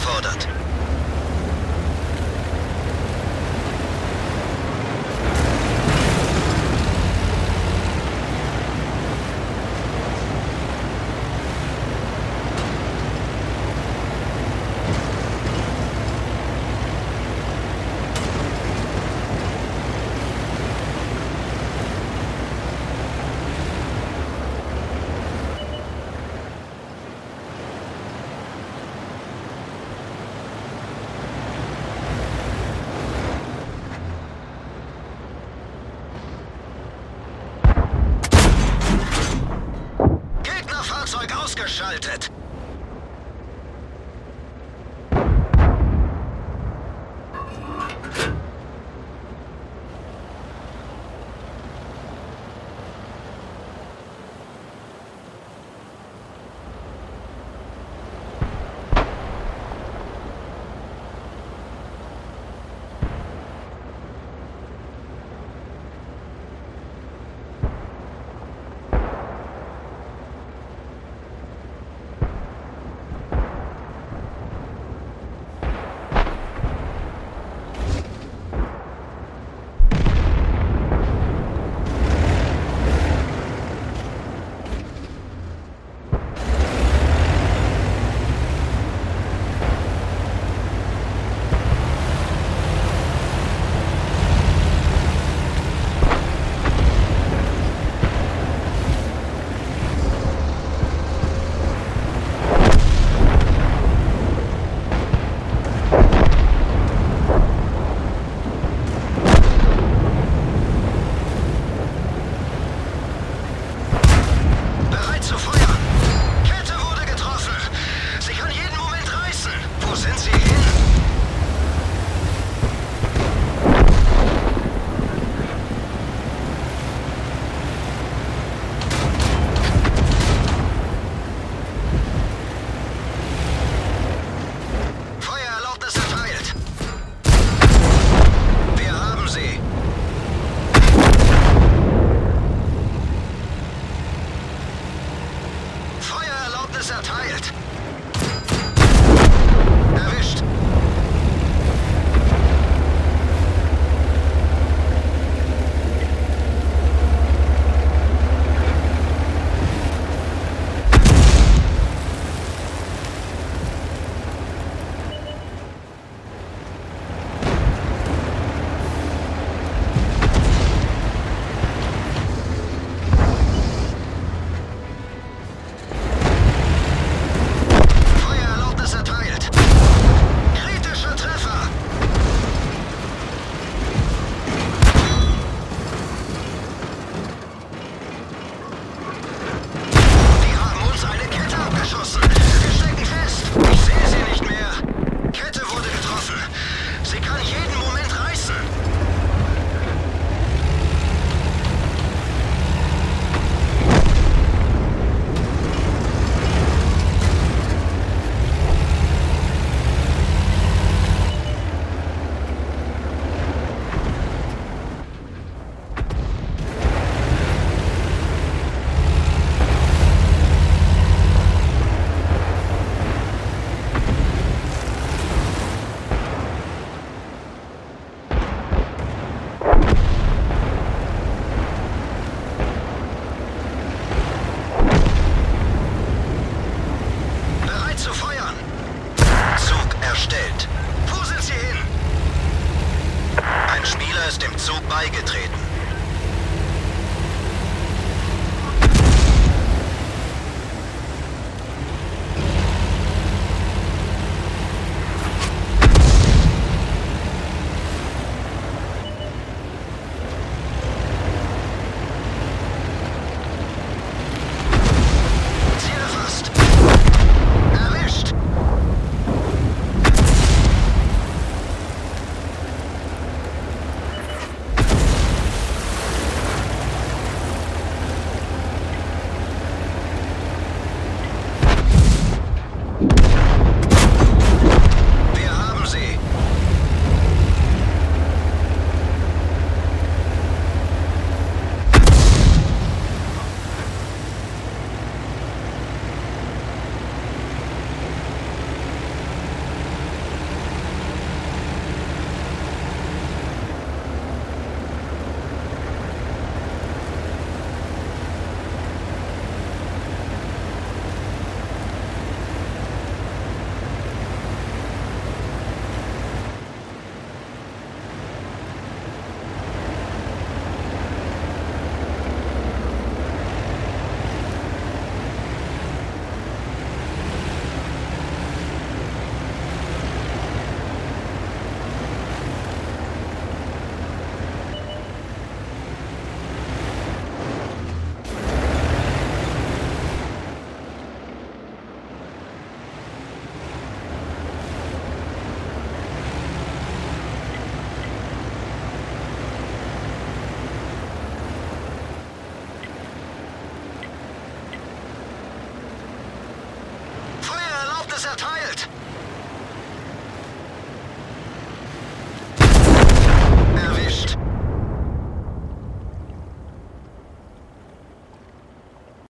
gefordert. Ausgeschaltet. Erteilt.